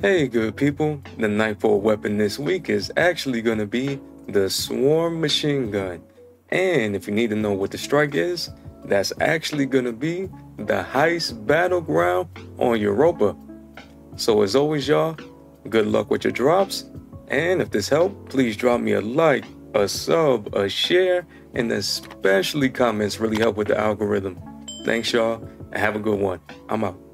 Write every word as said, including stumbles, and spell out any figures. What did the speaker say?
Hey good people, the Nightfall weapon this week is actually going to be the Swarm machine gun. And if you need to know what the strike is, that's actually going to be the heist battleground on Europa. So as always y'all, good luck with your drops. And if this helped, please drop me a like, a sub, a share, and especially comments really help with the algorithm. Thanks y'all and have a good one. I'm out.